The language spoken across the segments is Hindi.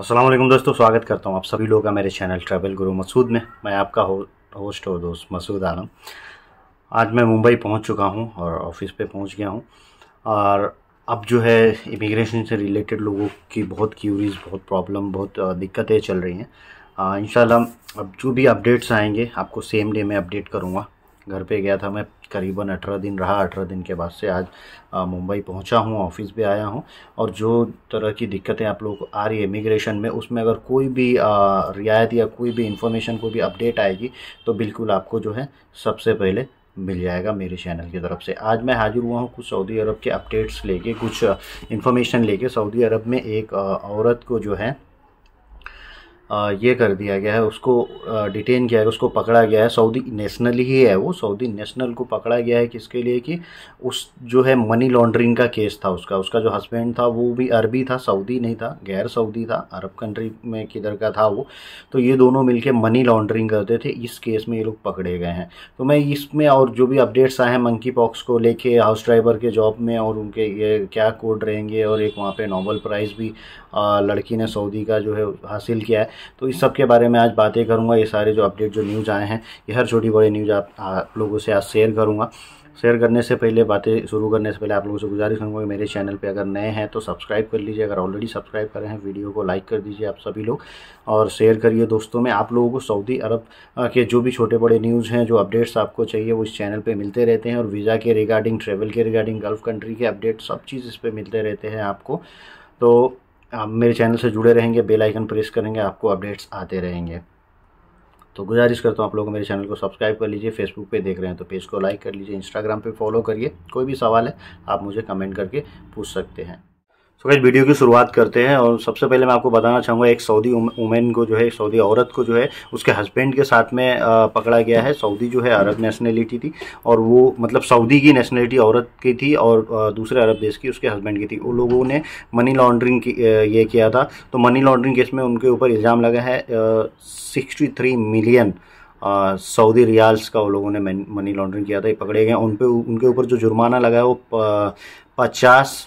अस्सलाम वालेकुम दोस्तों, स्वागत करता हूँ आप सभी लोगों का मेरे चैनल ट्रैवल गुरु मसूद में। मैं आपका होस्ट और दोस्त मसूद आलम। आज मैं मुंबई पहुँच चुका हूँ और ऑफिस पे पहुँच गया हूँ। और अब जो है इमिग्रेशन से रिलेटेड लोगों की बहुत क्यूरीज, बहुत प्रॉब्लम, बहुत दिक्कतें चल रही हैं। इंशाल्लाह अब जो भी अपडेट्स आएँगे आपको सेम डे में अपडेट करूँगा। घर पे गया था मैं, करीबन 18 दिन रहा। 18 दिन के बाद से आज मुंबई पहुंचा हूं, ऑफिस भी आया हूं। और जो तरह की दिक्कतें आप लोगों को आ रही है इमिग्रेशन में, उसमें अगर कोई भी रियायत या कोई भी इंफॉर्मेशन, कोई भी अपडेट आएगी तो बिल्कुल आपको जो है सबसे पहले मिल जाएगा मेरे चैनल की तरफ से। आज मैं हाजिर हुआ हूँ कुछ सऊदी अरब के अपडेट्स लेके, कुछ इन्फॉर्मेशन लेके। सऊदी अरब में एक औरत को जो है ये कर दिया गया है, उसको डिटेन किया है, उसको पकड़ा गया है। सऊदी नेशनल ही है वो, सऊदी नेशनल को पकड़ा गया है। किसके लिए? कि उस जो है मनी लॉन्ड्रिंग का केस था उसका जो हस्बैंड था वो भी अरबी था, सऊदी नहीं था, गैर सऊदी था, अरब कंट्री में किधर का था वो। तो ये दोनों मिलके मनी लॉन्ड्रिंग करते थे, इस केस में ये लोग पकड़े गए हैं। तो मैं इसमें और जो भी अपडेट्स आए हैं मंकी पॉक्स को लेके, हाउस ड्राइवर के जॉब में और उनके ये क्या कोड रहेंगे, और एक वहाँ पर नोबेल प्राइज़ भी लड़की ने सऊदी का जो है हासिल किया है, तो इस सब के बारे में आज बातें करूंगा। ये सारे जो अपडेट, जो न्यूज़ आए हैं, ये हर छोटी बड़ी न्यूज़ आप लोगों से आज शेयर करूंगा। शेयर करने से पहले, बातें शुरू करने से पहले आप लोगों से गुजारिश करूँगा कि मेरे चैनल पे अगर नए हैं तो सब्सक्राइब कर लीजिए। अगर ऑलरेडी सब्सक्राइब कर रहे हैं, वीडियो को लाइक कर दीजिए आप सभी लोग, और शेयर करिए दोस्तों में। आप लोगों को सऊदी अरब के जो भी छोटे बड़े न्यूज़ हैं, जो अपडेट्स आपको चाहिए वो इस चैनल पर मिलते रहते हैं। और वीज़ा के रिगार्डिंग, ट्रेवल के रिगार्डिंग, गल्फ़ कंट्री के अपडेट, सब चीज़ इस पर मिलते रहते हैं आपको। तो आप मेरे चैनल से जुड़े रहेंगे, बेल आइकन प्रेस करेंगे, आपको अपडेट्स आते रहेंगे। तो गुजारिश करता हूँ आप लोगों को मेरे चैनल को सब्सक्राइब कर लीजिए। फेसबुक पे देख रहे हैं तो पेज को लाइक कर लीजिए, इंस्टाग्राम पे फॉलो करिए। कोई भी सवाल है आप मुझे कमेंट करके पूछ सकते हैं। तो गाइस, वीडियो की शुरुआत करते हैं। और सबसे पहले मैं आपको बताना चाहूँगा, एक सऊदी वुमेन को जो है, सऊदी औरत को जो है उसके हस्बैंड के साथ में पकड़ा गया है। सऊदी जो है अरब नेशनलिटी थी, और वो मतलब सऊदी की नेशनलिटी औरत की थी, और दूसरे अरब देश की उसके हस्बैंड की थी। वो लोगों ने मनी लॉन्ड्रिंग ये किया था, तो मनी लॉन्ड्रिंग केस में उनके ऊपर इल्ज़ाम लगा है 63 मिलियन सऊदी रियाल्स का वो लोगों ने मनी लॉन्ड्रिंग किया था। ये पकड़े गए। उनके ऊपर जो जुर्माना लगा है वो 50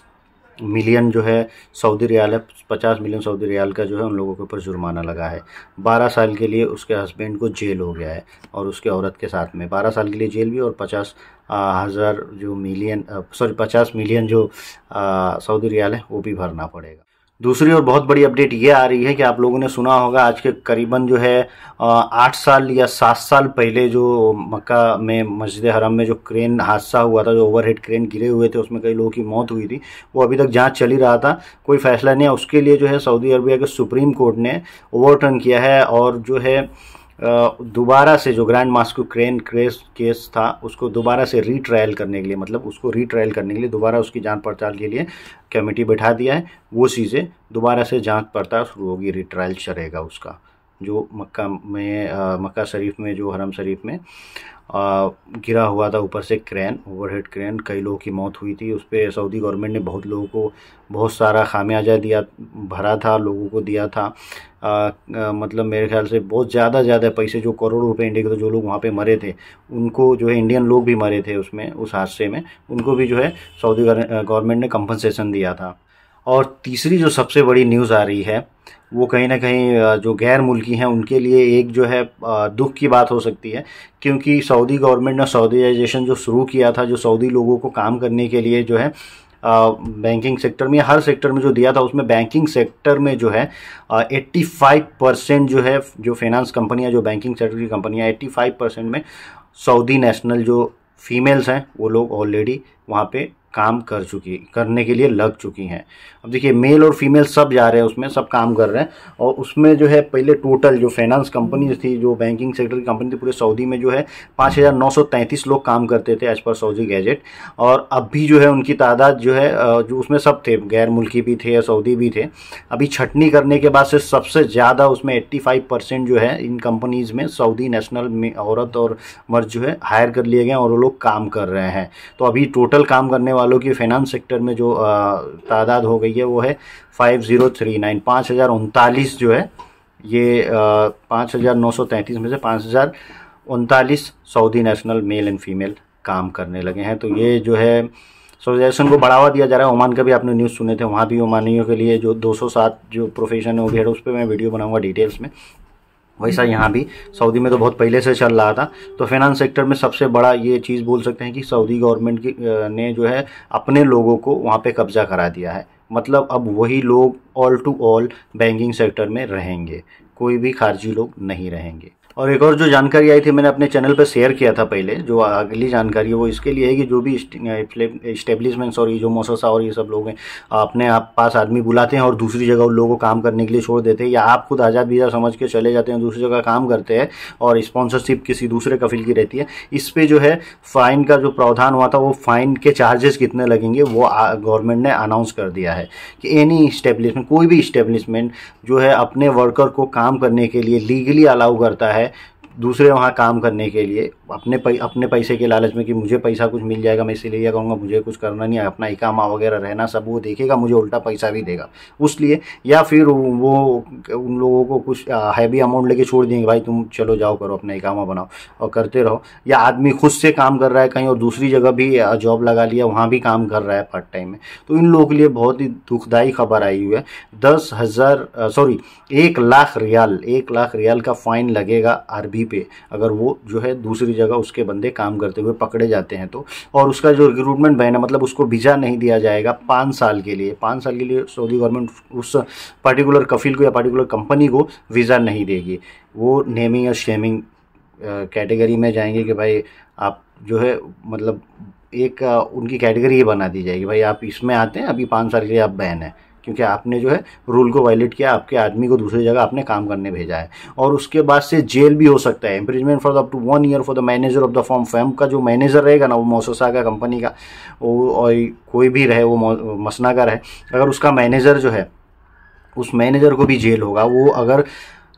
मिलियन जो है सऊदी रियाल है। 50 मिलियन सऊदी रियाल का जो है उन लोगों के ऊपर जुर्माना लगा है। 12 साल के लिए उसके हस्बैंड को जेल हो गया है, और उसके औरत के साथ में 12 साल के लिए जेल भी, और 50,000 जो मिलियन, सॉरी 50 मिलियन जो सऊदी रियाल है वो भी भरना पड़ेगा। दूसरी और बहुत बड़ी अपडेट ये आ रही है कि आप लोगों ने सुना होगा, आज के करीबन जो है 8 साल या 7 साल पहले जो मक्का में मस्जिदे हरम में जो क्रेन हादसा हुआ था, जो ओवरहेड क्रेन गिरे हुए थे, उसमें कई लोगों की मौत हुई थी। वो अभी तक जांच चल ही रहा था, कोई फैसला नहीं है। उसके लिए जो है सऊदी अरबिया के सुप्रीम कोर्ट ने ओवरटर्न किया है, और जो है दोबारा से जो grand mosque crane crash case था उसको दोबारा से रीट्रायल करने के लिए, मतलब उसको रीट्रायल करने के लिए दोबारा उसकी जांच पड़ताल के लिए कमेटी बैठा दिया है। वो चीज़ें दोबारा से जांच पड़ताल शुरू होगी, रीट्रायल चलेगा उसका। जो मक्का में मक्का शरीफ में, जो हरम शरीफ में गिरा हुआ था ऊपर से क्रेन, ओवरहेड क्रेन, कई लोगों की मौत हुई थी। उस पर सऊदी गवर्नमेंट ने बहुत लोगों को बहुत सारा खामियाजा दिया, भरा था, लोगों को दिया था। मतलब मेरे ख्याल से बहुत ज़्यादा पैसे, जो करोड़ों रुपए इंडिया के, तो जो लोग वहाँ पे मरे थे उनको जो है, इंडियन लोग भी मरे थे उसमें, उस हादसे में, उनको भी जो है सऊदी गवर्नमेंट ने कंपनसेशन दिया था। और तीसरी जो सबसे बड़ी न्यूज़ आ रही है वो कहीं ना कहीं जो गैर मुल्की हैं उनके लिए एक जो है दुख की बात हो सकती है, क्योंकि सऊदी गवर्नमेंट ने सऊदीज़ेशन जो शुरू किया था, जो सऊदी लोगों को काम करने के लिए जो है बैंकिंग सेक्टर में, हर सेक्टर में जो दिया था, उसमें बैंकिंग सेक्टर में जो है 85% जो है, जो फाइनेंस कंपनियां, जो बैंकिंग सेक्टर की कंपनियां, 85% में सऊदी नेशनल जो फीमेल्स हैं वो लोग ऑलरेडी वहाँ पे काम करने के लिए लग चुकी हैं। अब देखिए, मेल और फीमेल सब जा रहे हैं उसमें, सब काम कर रहे हैं। और उसमें जो है पहले टोटल जो फाइनेंस कंपनीज थी, जो बैंकिंग सेक्टर की कंपनी थी, पूरे सऊदी में जो है 5,933 लोग काम करते थे एज पर सऊदी गैजेट। और अभी जो है उनकी तादाद जो है, जो उसमें सब थे, गैर मुल्की भी थे, सऊदी भी थे, अभी छटनी करने के बाद से सबसे ज़्यादा उसमें 85% जो है इन कंपनीज़ में सऊदी नेशनल में औरत और मर्द जो है हायर कर लिए गए, और वो लोग काम कर रहे हैं। तो अभी टोटल काम करने वालों की फाइनेंस सेक्टर में जो तादाद हो गई है वो है 5039, 5,039 जो है, ये 5,933 में से 5,039 Saudi national male and female काम करने लगे हैं। तो ये जो है सोलिडाइजेशन को बढ़ावा दिया जा रहा है। ओमान का भी आपने न्यूज़ सुने थे, वहाँ भी ओमानियों के लिए जो 207 जो प्रोफेशन है वो भी है, उस पर मैं वीडियो बनाऊँगा डिटेल्स में। वैसा यहाँ भी सऊदी में तो बहुत पहले से चल रहा था। तो फाइनेंस सेक्टर में सबसे बड़ा ये चीज़ बोल सकते हैं कि सऊदी गवर्नमेंट की ने जो है अपने लोगों को वहाँ पे कब्जा करा दिया है। मतलब अब वही लोग all to all banking sector में रहेंगे, कोई भी खारजी लोग नहीं रहेंगे। और एक और जो जानकारी आई थी मैंने अपने चैनल पर शेयर किया था पहले, जो अगली जानकारी है वो इसके लिए है कि जो भी इस्टेब्लिशमेंट्स और ये जो मोससा और ये सब लोग हैं अपने आप पास आदमी बुलाते हैं और दूसरी जगह उन लोगों को काम करने के लिए छोड़ देते हैं, या आप खुद आज़ाद वीज़ा समझ के चले जाते हैं, दूसरी जगह काम करते हैं और स्पॉन्सरशिप किसी दूसरे कफिल की रहती है। इस पर जो है फ़ाइन का जो प्रावधान हुआ था, वो फ़ाइन के चार्जेस कितने लगेंगे वो गवर्नमेंट ने अनाउंस कर दिया है कि एनी इस्टेब्लिशमेंट, कोई भी इस्टेब्लिशमेंट जो है अपने वर्कर को काम करने के लिए लीगली अलाउ करता है दूसरे वहाँ काम करने के लिए, अपने पैसे के लालच में कि मुझे पैसा कुछ मिल जाएगा मैं इसीलिए यह कहूँगा, मुझे कुछ करना नहीं है, अपना इकामा वगैरह रहना सब वो देखेगा, मुझे उल्टा पैसा भी देगा उस लिए, या फिर वो उन लोगों को कुछ हैवी अमाउंट लेके छोड़ देंगे, भाई तुम चलो जाओ करो अपना इकामा बनाओ और करते रहो। या आदमी खुद से काम कर रहा है कहीं और दूसरी जगह भी जॉब लगा लिया, वहाँ भी काम कर रहा है पार्ट टाइम में। तो इन लोगों के लिए बहुत ही दुखदायी खबर आई हुई है। 1 लाख रियाल का फ़ाइन लगेगा अरबी पे, अगर वो जो है दूसरी जगह उसके बंदे काम करते हुए पकड़े जाते हैं तो। और उसका जो रिक्रूटमेंट बैन है, मतलब उसको वीज़ा नहीं दिया जाएगा 5 साल के लिए। 5 साल के लिए सऊदी गवर्नमेंट उस पर्टिकुलर कफिल को या पर्टिकुलर कंपनी को वीज़ा नहीं देगी। वो नेमिंग और शेमिंग कैटेगरी में जाएंगे कि भाई आप जो है, मतलब एक उनकी कैटेगरी ये बना दी जाएगी, भाई आप इसमें आते हैं अभी 5 साल के लिए आप बैन है, क्योंकि आपने जो है रूल को वायलेट किया, आपके आदमी को दूसरी जगह आपने काम करने भेजा है। और उसके बाद से जेल भी हो सकता है, imprisonment for up to 1 year for the manager of the firm. Firm का जो मैनेजर रहेगा ना, वो मौससा का कंपनी का वो, और कोई भी रहे, वो मसना का रहे, अगर उसका मैनेजर जो है उस मैनेजर को भी जेल होगा। वो अगर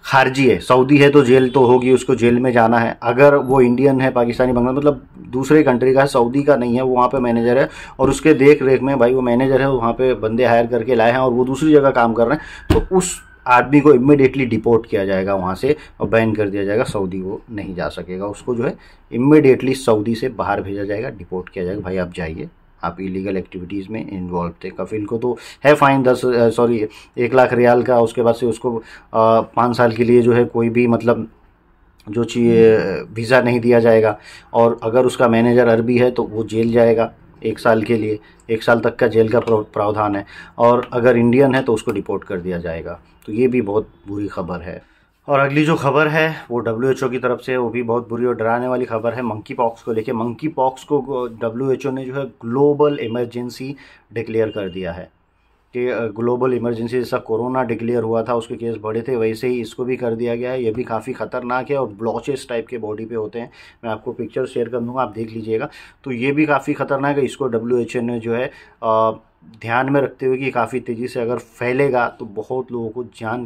खारजी है, सऊदी है तो जेल तो होगी, उसको जेल में जाना है। अगर वो इंडियन है, पाकिस्तानी, बांग्लादेश, मतलब दूसरे कंट्री का है, सऊदी का नहीं है, वो वहाँ पे मैनेजर है और उसके देख रेख में भाई वो मैनेजर है, वहाँ पे बंदे हायर करके लाए हैं और वो दूसरी जगह काम कर रहे हैं, तो उस आदमी को इमीडिएटली डिपोर्ट किया जाएगा वहाँ से और बैन कर दिया जाएगा। सऊदी वो नहीं जा सकेगा, उसको जो है इमीडिएटली सऊदी से बाहर भेजा जाएगा, डिपोर्ट किया जाएगा, भाई आप जाइए, आप इलीगल एक्टिविटीज़ में इन्वॉल्व थे। कफिल को तो है फ़ाइन 1 लाख रियाल का, उसके बाद से उसको 5 साल के लिए जो है कोई भी मतलब जो चीज़ वीज़ा नहीं दिया जाएगा। और अगर उसका मैनेजर अरबी है तो वो जेल जाएगा 1 साल के लिए, 1 साल तक का जेल का प्रावधान है। और अगर इंडियन है तो उसको डिपोर्ट कर दिया जाएगा। तो ये भी बहुत बुरी खबर है। और अगली जो खबर है वो WHO की तरफ से, वो भी बहुत बुरी और डराने वाली खबर है मंकी पॉक्स को लेके। मंकी पॉक्स को WHO ने जो है ग्लोबल इमरजेंसी डिक्लेयर कर दिया है कि ग्लोबल इमरजेंसी, जैसा कोरोना डिक्लेयर हुआ था उसके केस बढ़े थे, वैसे ही इसको भी कर दिया गया है। ये भी काफ़ी ख़तरनाक है और ब्लॉचेस टाइप के बॉडी पे होते हैं, मैं आपको पिक्चर शेयर कर दूँगा, आप देख लीजिएगा। तो ये भी काफ़ी ख़तरनाक है, इसको WHO ने जो है ध्यान में रखते हुए कि काफ़ी तेज़ी से अगर फैलेगा तो बहुत लोगों को जान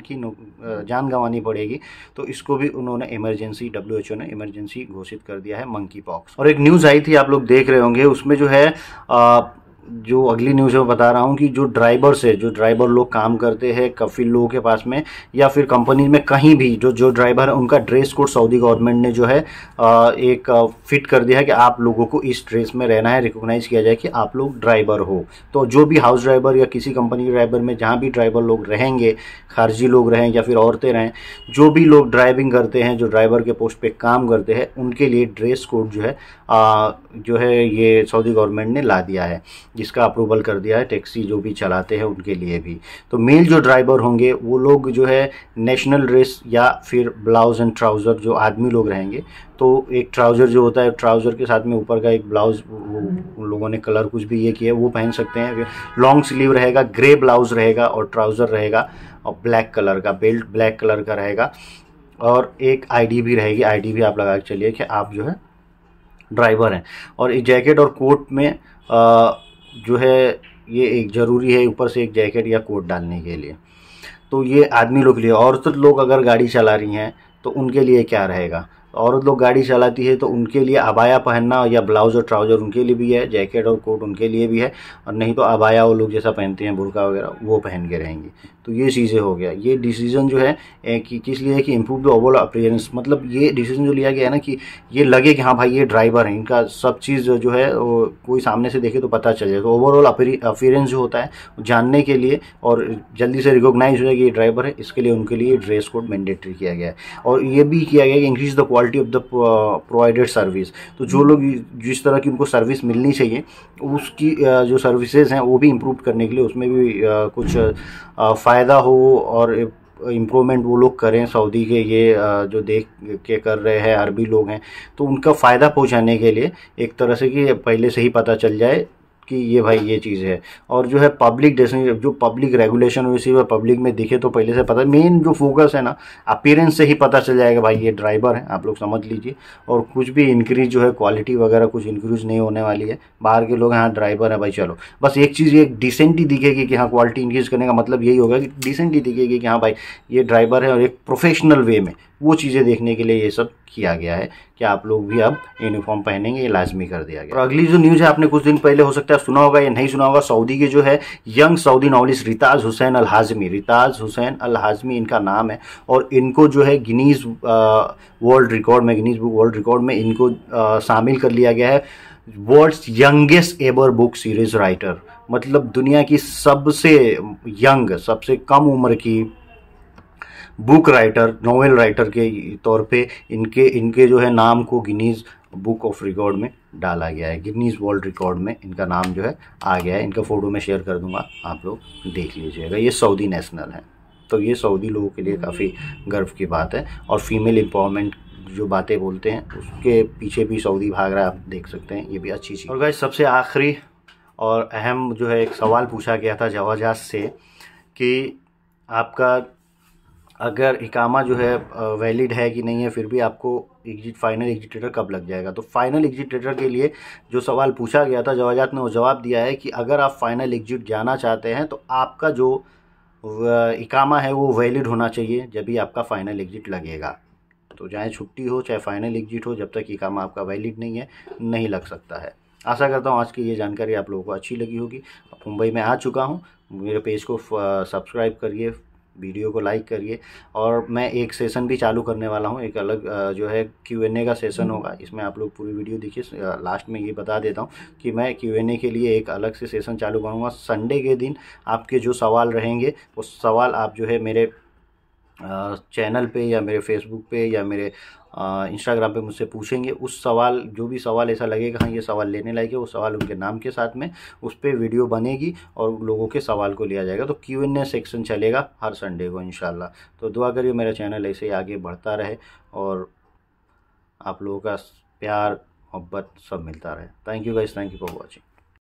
गंवानी पड़ेगी, तो इसको भी उन्होंने इमरजेंसी, WHO ने इमरजेंसी घोषित कर दिया है मंकी पॉक्स। और एक न्यूज़ आई थी, आप लोग देख रहे होंगे, उसमें जो है जो अगली न्यूज़ मैं बता रहा हूँ कि जो ड्राइवर लोग काम करते हैं कफिल लोगों के पास में या फिर कंपनी में कहीं भी, जो ड्राइवर है उनका ड्रेस कोड सऊदी गवर्नमेंट ने जो है एक फिट कर दिया है कि आप लोगों को इस ड्रेस में रहना है, रिकॉग्नाइज़ किया जाए कि आप लोग ड्राइवर हो। तो जो भी हाउस ड्राइवर या किसी कंपनी के ड्राइवर में जहाँ भी ड्राइवर लोग रहेंगे, खारजी लोग रहें या फिर औरतें रहें, जो भी लोग ड्राइविंग करते हैं, जो ड्राइवर के पोस्ट पर काम करते हैं, उनके लिए ड्रेस कोड जो है ये सऊदी गवर्नमेंट ने ला दिया है, जिसका अप्रूवल कर दिया है। टैक्सी जो भी चलाते हैं उनके लिए भी, तो मेल जो ड्राइवर होंगे वो लोग जो है नेशनल ड्रेस या फिर ब्लाउज़ एंड ट्राउज़र, जो आदमी लोग रहेंगे तो एक ट्राउज़र जो होता है, ट्राउज़र के साथ में ऊपर का एक ब्लाउज़, वो उन लोगों ने कलर कुछ भी ये किया वो पहन सकते हैं। लॉन्ग स्लीव रहेगा, ग्रे ब्लाउज़ रहेगा और ट्राउज़र रहेगा और ब्लैक कलर का बेल्ट, ब्लैक कलर का रहेगा और एक ID भी रहेगी। ID भी आप लगा के चलिए कि आप जो है ड्राइवर हैं। और एक जैकेट और कोट में जो है ये एक ज़रूरी है, ऊपर से एक जैकेट या कोट डालने के लिए। तो ये आदमी लोग के लिए, औरत लोग अगर गाड़ी चला रही हैं तो उनके लिए क्या रहेगा? औरत लोग गाड़ी चलाती है तो उनके लिए अबाया पहनना या ब्लाउज़ और ट्राउज़र उनके लिए भी है, जैकेट और कोट उनके लिए भी है, और नहीं तो अबाया वो लोग जैसा पहनते हैं बुर्का वगैरह वो पहन के रहेंगे। तो ये चीज़ें हो गया। ये डिसीज़न जो है कि किस लिए है कि इम्प्रूव द ओवरऑल अपीयरेंस, मतलब ये डिसीजन जो लिया गया है ना कि ये लगे कि हाँ भाई ये ड्राइवर है, इनका सब चीज़ जो है वो कोई सामने से देखे तो पता चल जाए। तो ओवरऑल अपीयरेंस जो होता है जानने के लिए और जल्दी से रिकोगनाइज हो जाए कि ये ड्राइवर है, इसके लिए उनके लिए ड्रेस कोड मैंडेटरी किया गया है। और ये भी किया गया कि increase the quality of the provided service, तो जो लोग जिस तरह की उनको सर्विस मिलनी चाहिए उसकी जो सर्विसेज हैं वो भी इम्प्रूव करने के लिए उसमें भी कुछ फ़ायदा हो और इम्प्रूवमेंट वो लोग करें। सऊदी के ये जो देख के कर रहे हैं अरबी लोग हैं तो उनका फ़ायदा पहुंचाने के लिए एक तरह से कि पहले से ही पता चल जाए कि ये भाई ये चीज़ है। और जो है पब्लिक जो पब्लिक रेगुलेशन हो इसी वह पब्लिक में दिखे तो पहले से पता, मेन जो फोकस है ना अपीयरेंस से ही पता चल जाएगा भाई ये ड्राइवर है, आप लोग समझ लीजिए। और कुछ भी इंक्रीज जो है क्वालिटी वगैरह कुछ इंक्रीज नहीं होने वाली है। बाहर के लोग हैं हाँ ड्राइवर है भाई चलो, बस एक चीज़ ये डिसेंट ही दिखेगी कि हाँ क्वालिटी इंक्रीज करने का मतलब यही होगा कि डिसेंट ही दिखेगी कि हाँ भाई ये ड्राइवर है और एक प्रोफेशनल वे में, वो चीज़ें देखने के लिए ये सब किया गया है कि आप लोग भी अब यूनिफॉर्म पहनेंगे, ये लाजमी कर दिया गया। और अगली जो न्यूज़ है आपने कुछ दिन पहले हो सकता है सुना होगा या नहीं सुना होगा, सऊदी के जो है young Saudi novelist Ritaj Hussain Al Hazmi, Ritaj Hussain Al Hazmi इनका नाम है, और इनको जो है गिनीज़ बुक वर्ल्ड रिकॉर्ड में इनको शामिल कर लिया गया है world's youngest ever book series writer. मतलब दुनिया की सबसे यंग, सबसे कम उम्र की बुक राइटर, नॉवेल राइटर के तौर पे इनके जो है नाम को गिनीज़ बुक ऑफ रिकॉर्ड में डाला गया है, गिनीज़ वर्ल्ड रिकॉर्ड में इनका नाम जो है आ गया है। इनका फ़ोटो मैं शेयर कर दूंगा, आप लोग देख लीजिएगा। ये सऊदी नेशनल है तो ये सऊदी लोगों के लिए काफ़ी गर्व की बात है। और फीमेल एम्पावरमेंट जो बातें बोलते हैं उसके पीछे भी सऊदी भाग रहा है, आप देख सकते हैं, ये भी अच्छी चीज़। और गाइस सबसे आखिरी और अहम जो है एक सवाल पूछा गया था जवाजात से कि आपका अगर इकामा जो है वैलिड है कि नहीं है फिर भी आपको फाइनल एग्जिट लेटर कब लग जाएगा। तो फाइनल एग्जिट लेटर के लिए जो सवाल पूछा गया था जवाजात ने वो जवाब दिया है कि अगर आप फाइनल एग्जिट जाना चाहते हैं तो आपका जो इकामा है वो वैलिड होना चाहिए जब भी आपका फाइनल एग्जिट लगेगा। तो चाहे छुट्टी हो चाहे फाइनल एग्जिट हो, जब तक इकामा आपका वैलिड नहीं है नहीं लग सकता है। आशा करता हूँ आज की ये जानकारी आप लोगों को अच्छी लगी होगी। मुंबई में आ चुका हूँ, मेरे पेज को सब्सक्राइब करिए, वीडियो को लाइक करिए। और मैं एक सेशन भी चालू करने वाला हूँ, एक अलग जो है Q&A का सेशन होगा, इसमें आप लोग पूरी वीडियो देखिए। लास्ट में ये बता देता हूँ कि मैं Q&A के लिए एक अलग से सेशन चालू करूँगा संडे के दिन। आपके जो सवाल रहेंगे वो सवाल आप जो है मेरे चैनल पे या मेरे फेसबुक पे या मेरे इंस्टाग्राम पे मुझसे पूछेंगे। उस सवाल जो भी सवाल ऐसा लगेगा हाँ ये सवाल लेने लायक है, वो सवाल उनके नाम के साथ में उस पर वीडियो बनेगी और लोगों के सवाल को लिया जाएगा। तो Q&A सेक्शन चलेगा हर संडे को इंशाल्लाह। तो दुआ करिए मेरा चैनल ऐसे ही आगे बढ़ता रहे और आप लोगों का प्यार मोहब्बत सब मिलता रहे। Thank you guys, thank you for watching.